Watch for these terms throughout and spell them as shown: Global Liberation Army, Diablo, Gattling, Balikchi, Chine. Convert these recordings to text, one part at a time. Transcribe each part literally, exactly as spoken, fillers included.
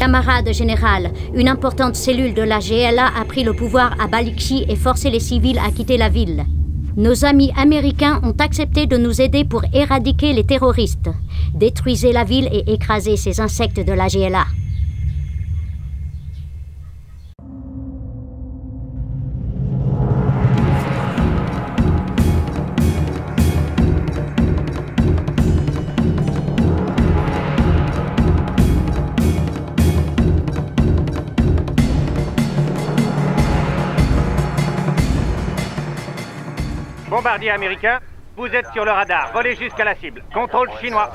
Camarade général, une importante cellule de la G L A a pris le pouvoir à Balikchi et forcé les civils à quitter la ville. Nos amis américains ont accepté de nous aider pour éradiquer les terroristes. Détruisez la ville et écrasez ces insectes de la G L A. Bombardier américain, vous êtes sur le radar. Volez jusqu'à la cible. Contrôle chinois.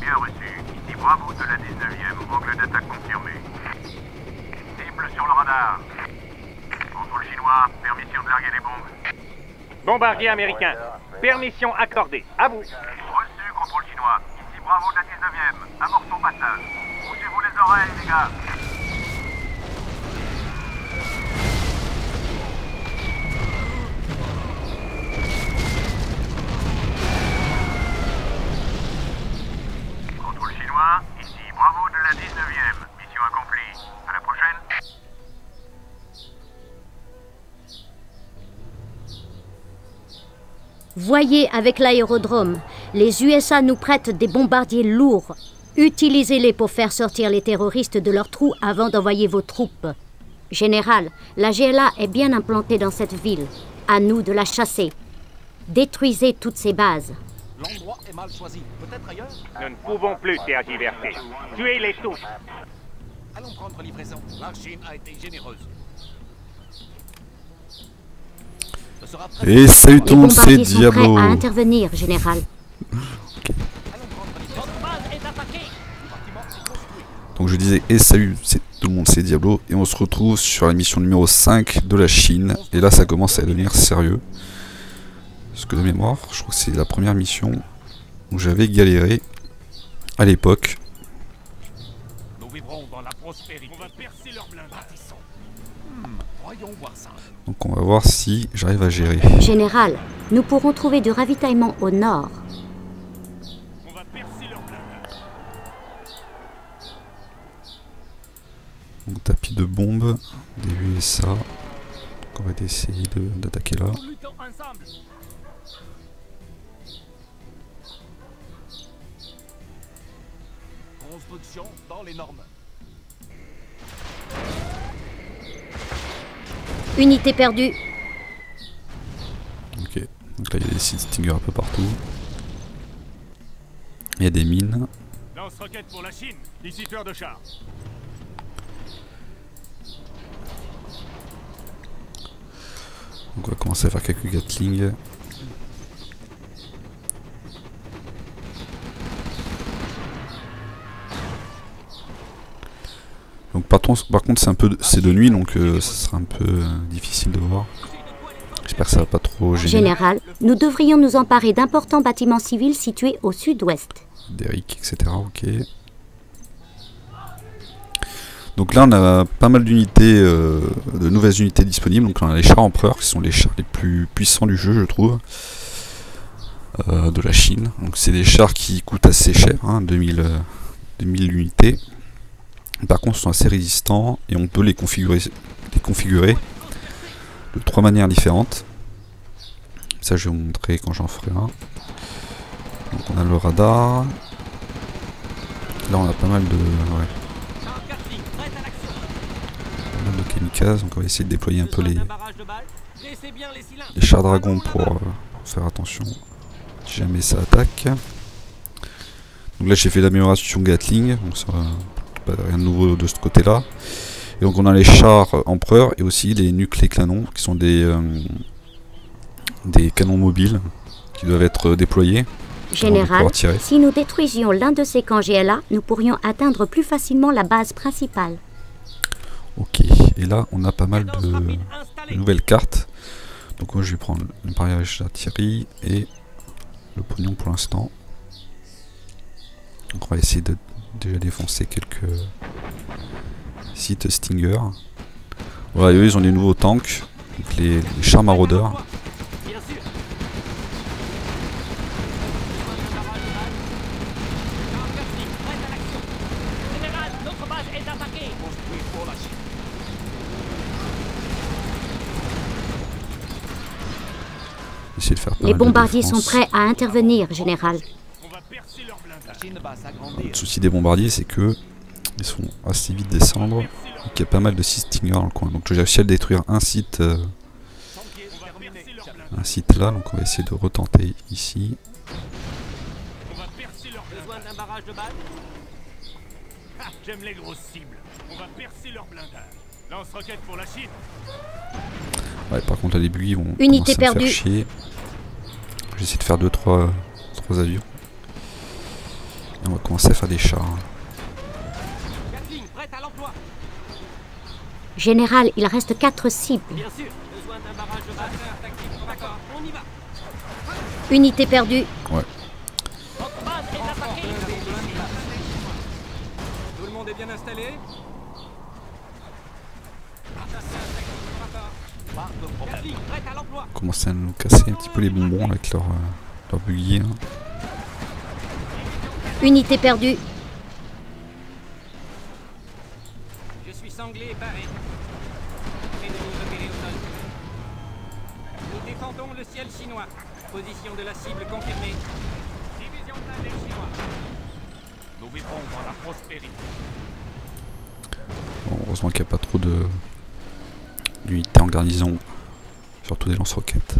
Bien reçu. Ici Bravo de la dix-neuvième, angle d'attaque confirmé. Cible sur le radar. Contrôle chinois, permission de larguer les bombes. Bombardier américain, permission accordée. À vous. Reçu, contrôle chinois. Ici Bravo de la dix-neuvième, amorçons passage. Bougez-vous les oreilles, les gars. Ici, Bravo de la dix-neuvième. Mission accomplie. À la prochaine. Voyez avec l'aérodrome. Les U S A nous prêtent des bombardiers lourds. Utilisez-les pour faire sortir les terroristes de leurs trous avant d'envoyer vos troupes. Général, la G L A est bien implantée dans cette ville. À nous de la chasser. Détruisez toutes ses bases. L'endroit est mal choisi. Peut-être ailleurs? Nous ne pouvons plus tergiverser. Tuez les tous. Allons prendre livraison. La Chine a été généreuse. Et salut tout le monde, c'est Diablo. Les bombardiers sont prêts à intervenir, général. Donc je disais, et salut tout le monde, c'est Diablo. Et on se retrouve sur la mission numéro cinq de la Chine. Et là, ça commence à devenir sérieux. Parce que de mémoire, je crois que c'est la première mission où j'avais galéré à l'époque. Donc on va voir si j'arrive à gérer. Général, nous pourrons trouver du ravitaillement au nord. Donc tapis de bombes, des U S A. Donc on va essayer d'attaquer là. Construction dans les normes. Unité perdue. Ok, donc là il y a des sites Stinger un peu partout. Il y a des mines. Lance-roquettes pour la Chine, dissipateur de char. Donc on va commencer à faire quelques Gatling. Donc par contre c'est un peu c'est de nuit donc euh, ça sera un peu euh, difficile de voir. J'espère que ça va pas trop gêner. Général, nous devrions nous emparer d'importants bâtiments civils situés au sud-ouest. Derrick, et cetera. Ok. Donc là on a pas mal d'unités, euh, de nouvelles unités disponibles. Donc là, on a les chars empereurs qui sont les chars les plus puissants du jeu je trouve. Euh, de la Chine. Donc c'est des chars qui coûtent assez cher, hein, deux mille, euh, deux mille unités. Par contre, ils sont assez résistants et on peut les configurer, les configurer de trois manières différentes. Ça, je vais vous montrer quand j'en ferai un. Donc, on a le radar. Là, on a pas mal de, ouais, pas mal de kamikazes. Donc, on va essayer de déployer un peu les, les chars dragons pour euh, faire attention si jamais ça attaque. Donc là, j'ai fait l'amélioration Gatling. Donc ça, pas rien de nouveau de ce côté là. Et donc on a les chars empereurs et aussi les nucléaires canons qui sont des euh, des canons mobiles qui doivent être déployés. Général, si nous détruisions l'un de ces camps G L A, nous pourrions atteindre plus facilement la base principale. Ok, et là on a pas mal de, de nouvelles cartes. Donc moi je vais prendre le pariage d'artillerie et le pognon pour l'instant. Donc on va essayer de déjà défoncé quelques sites Stinger. Voilà, eux ils ont des nouveaux tanks, les, les chars maraudeurs. de faire pas. Les bombardiers sont prêts à intervenir, général. Le souci des bombardiers, c'est que ils sont assez vite descendre. Donc il y a pas mal de sites Stinger dans le coin. Donc j'ai réussi à détruire un site, euh, un site là. Donc on va essayer de retenter ici. J'aime les grosses cibles. On va percer leur blindage. Lance-roquettes pour la Chine. Ouais, par contre, à début, ils vont commencer à me faire chier. J'essaie de faire deux trois trois avions. Et on va commencer à faire des chars. Gatling, prête à l'emploi. Général, il reste quatre cibles. Bien sûr. Besoin d'un barrage de batteur tactique. D'accord, on y va. Unité perdue. Ouais. Bien installé. Commencer à nous casser un petit peu les bonbons avec leur, euh, leur buguier. Hein. Unité perdue. Je suis sanglé et barré. Près de nous opérer au sol. Nous défendons le ciel chinois. Position de la cible confirmée. Division blindée chinoise. Nous vivons dans la prospérité. Bon, heureusement qu'il n'y a pas trop de d'unités en garnison, surtout des lance-roquettes.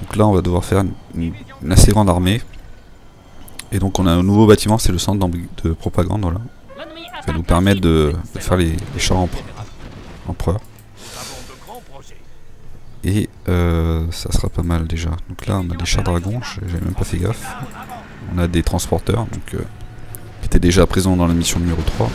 Donc là on va devoir faire une, une assez grande armée. Et donc on a un nouveau bâtiment, c'est le centre de propagande, voilà. Ça va nous permettre de, de faire les, les chars empr empereurs. Et euh, ça sera pas mal déjà. Donc là on a des chars dragons, j'avais même pas fait gaffe. On a des transporteurs, donc, euh, qui étaient déjà présents dans la mission numéro trois.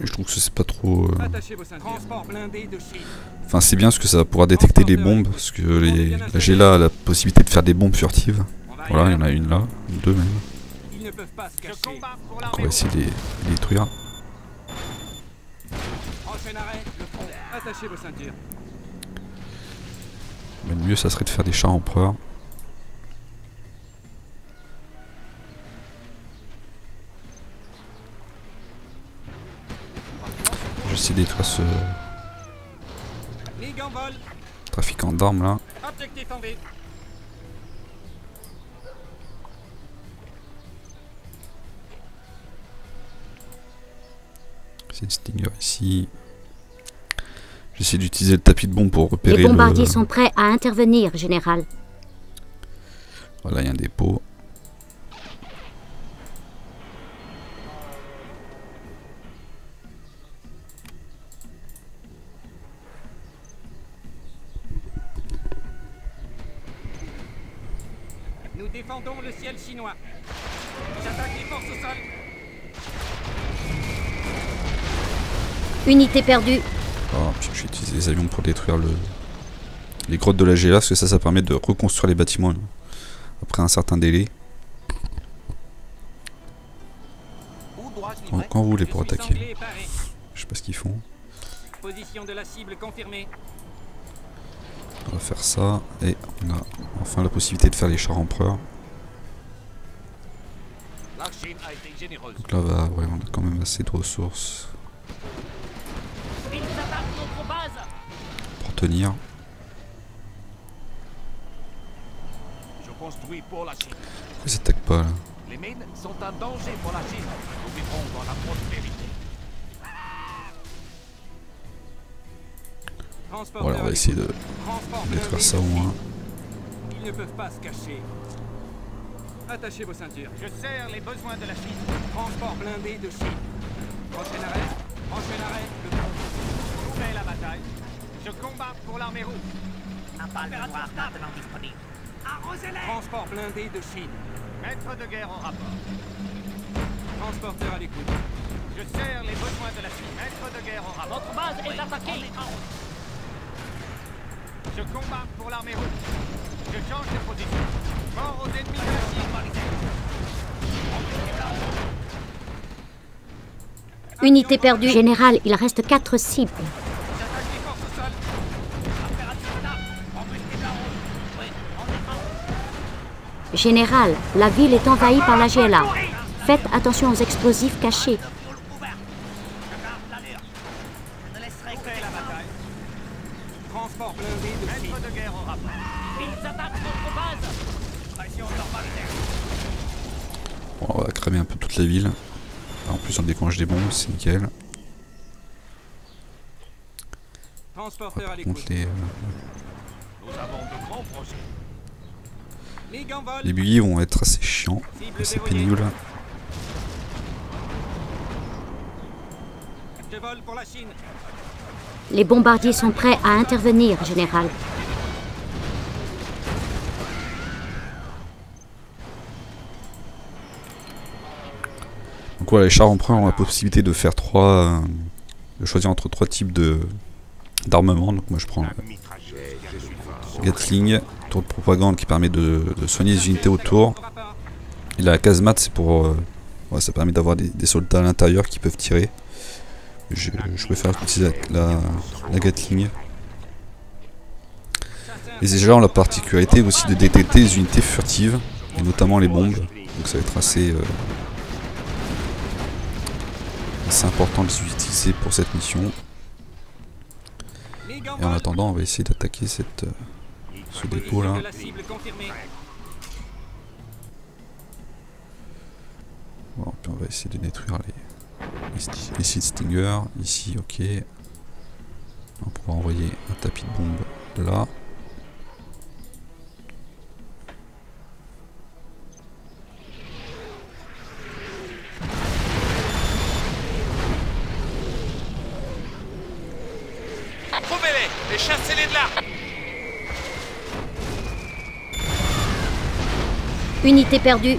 Je trouve que c'est pas trop. Euh... Enfin, c'est bien parce que ça va pouvoir détecter les bombes. Parce que les... la G L A a la possibilité de faire des bombes furtives. Voilà, il y en a une là, deux même. Donc on va essayer de les détruire. Mais le mieux, ça serait de faire des chars empereurs. J'essaie de détruire ce trafiquant d'armes là. C'est une Stinger ici. J'essaie d'utiliser le tapis de bombe pour repérer. Les bombardiers le... sont prêts à intervenir, général. Voilà, il y a un dépôt. Nous défendons le ciel chinois. J'attaque les forces au sol. Unité perdue. Oh, je vais utiliser les avions pour détruire le... les grottes de la G L A, parce que ça, ça permet de reconstruire les bâtiments après un certain délai. Quand, quand vous voulez pour attaquer. Je sais pas ce qu'ils font. Position de la cible confirmée. On va faire ça, et on a enfin la possibilité de faire les chars empereurs. Donc là, bah, ouais, on a quand même assez de ressources pour tenir. Pourquoi ils attaquent pas là? Les mines sont un danger pour la Chine. Nous vivrons dans la prospérité. Voilà, on va essayer de détruire ça au moins. Ils ne peuvent pas se cacher. Attachez vos ceintures. Je sers les besoins de la Chine. Transport blindé de Chine. Prochaine arrêt. Prochaine arrêt. Le front. Nouvelle la bataille. Je combat pour l'armée rouge. Un pal de noir maintenant disponible. Arrosez-les. Transport blindé de Chine. Maître de guerre en rapport. Transporteur à l'écoute. Je sers les besoins de la Chine. Maître de guerre en rapport. Votre base est attaquée. Je combat pour l'armée rouge. Je change de position. Mort aux ennemis de la cible. Unité perdue. Général, il reste quatre cibles. J'attaque les forces au sol. Opération d'armes. Empêchez la rouge. Oui, on est mort. Général, la ville est envahie par la G L A. Faites attention aux explosifs cachés. Je garde la mer. Je ne laisserai que la bataille. Transport blindé de maître de guerre en rapport. Ils attaquent notre base. Pression normale. Bon, on va cramer un peu toute la ville. En plus on déclenche des bombes, c'est nickel. Transporteur à l'écoute. Les, euh... les, les buis vont être assez chiants, c'est pénible. Les bombardiers sont prêts à intervenir, général. Donc voilà, les chars emprunts ont la possibilité de faire trois, euh, de choisir entre trois types de d'armement. Donc moi je prends euh, Gatling, tour de propagande qui permet de, de soigner les unités autour. Et la casemate, c'est pour, euh, ouais, ça permet d'avoir des, des soldats à l'intérieur qui peuvent tirer. Je, je préfère utiliser la, la, la Gatling. Les échelles ont la particularité aussi de détecter les unités furtives, et notamment les bombes. Donc ça va être assez, euh, assez important de les utiliser pour cette mission. Et en attendant, on va essayer d'attaquer cette euh, ce dépôt là. Bon, puis on va essayer de détruire les... Ici Stinger, ici ok. On pourra envoyer un tapis de bombe de là. Trouvez-les et chassez-les de là. Unité perdue.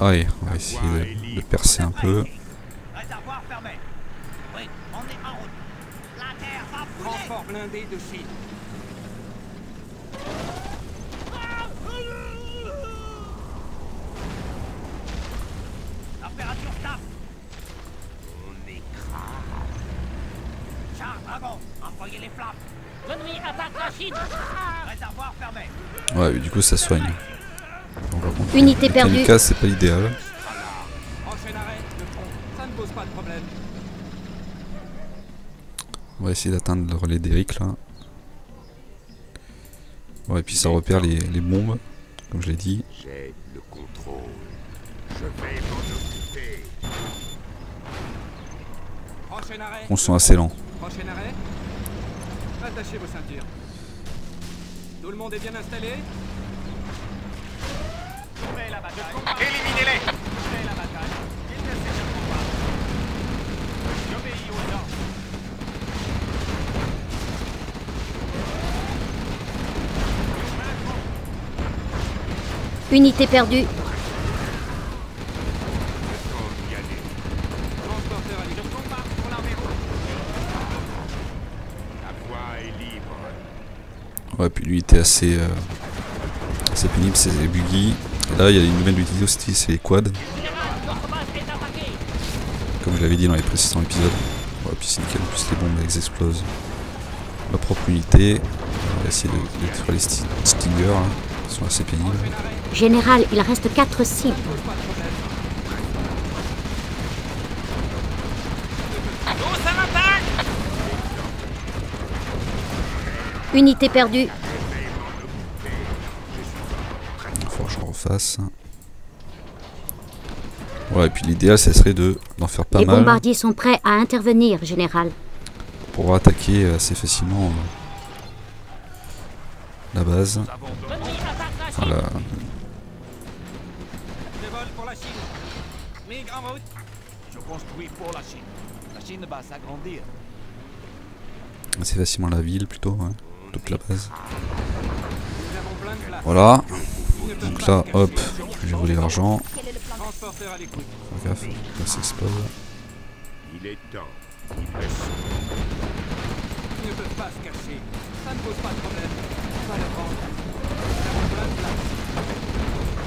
Allez, on va essayer de, de percer un peu. Ouais, du coup ça soigne. Unité perdue. C'est pas idéal. On va essayer d'atteindre le relais d'Eric là. Bon, et puis ça repère les, les bombes, comme je l'ai dit. J'ai le contrôle. Je vais m'en occuper. On sent assez lent. Prochain arrêt. Attachez vos ceintures. Tout le monde est bien installé. Éliminez-les! Unité perdue. Ouais, puis lui était assez, euh, assez pénible, c'est buggy. Et là, il y a une nouvelle utilité aussi, c'est les quads. Comme je l'avais dit dans les précédents épisodes. Ouais, puis c'est nickel, en plus les bombes elles explosent. Ma propre unité. On va essayer de détruire les sti stingers, hein. Ils sont assez pénibles. Général, il reste quatre cibles. Unité perdue. Face. Ouais, et puis l'idéal, ce serait de d'en faire pas mal. Les bombardiers sont prêts à intervenir, général. Pour attaquer assez facilement euh, la base. Voilà. C'est facilement la ville plutôt, hein, plutôt que la base. Voilà. Donc là, hop, j'ai volé l'argent. Fais gaffe, ça s'explose. Il est temps. Ils ne peuvent pas se cacher. Ça ne pose pas de problème. On va le prendre. Nous avons plein de place.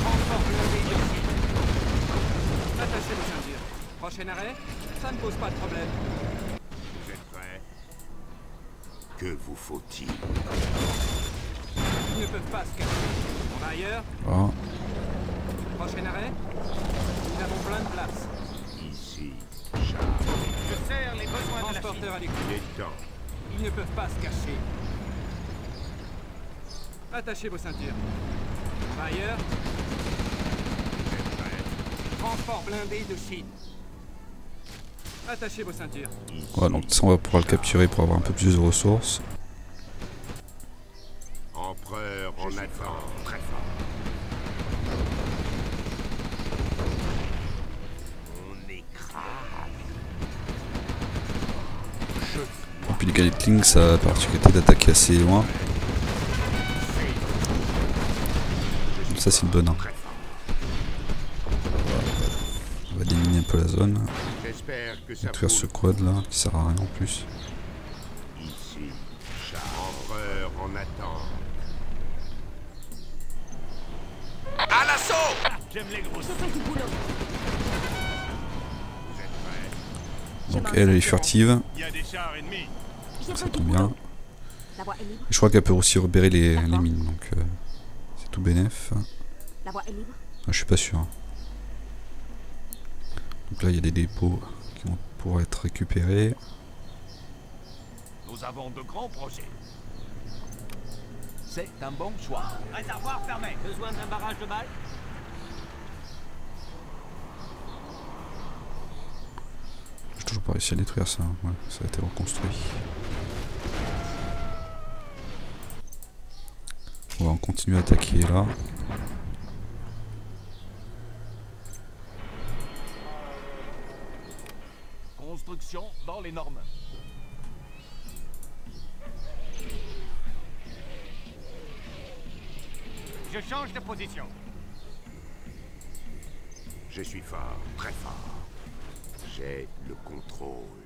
Transporte le pays ici. Attachez les ceintures. Prochain arrêt, ça ne pose pas de problème. Vous êtes prêts? Que vous faut-il? Ils ne peuvent pas se cacher. Ailleurs. Oh. Prochain arrêt. bonne place. Ici, charge. Je sers les besoins de la Chine. À l'écoute. Il est temps. Ils ne peuvent pas se cacher. Attachez vos ceintures. Par ailleurs, transport blindé de Chine. Attachez vos ceintures. Voilà, donc ça on va pouvoir le capturer pour avoir un peu plus de ressources. Empereur en attend très fort. On écrase. Et puis le Gatling, ça a la particularité d'attaquer assez loin. Donc ça c'est une bonne. On va éliminer un peu la zone. Détruire ce quad là qui sert à rien en plus. Ici, Empereur en attente. À l'assaut! J'aime les grosses. Donc elle est furtive. Donc, ça tombe bien. Et je crois qu'elle peut aussi repérer les, les mines, donc euh, c'est tout bénef. Ah, je suis pas sûr. Donc là il y a des dépôts qui vont pouvoir être récupérés. Nous avons de grands projets. C'est un bon choix. Réservoir fermé. Besoin d'un barrage de balles. J'ai toujours pas réussi à détruire ça. Ouais, ça a été reconstruit. On va en continuer à attaquer là. Construction dans les normes. Je change de position. Je suis fort, très fort. J'ai le contrôle.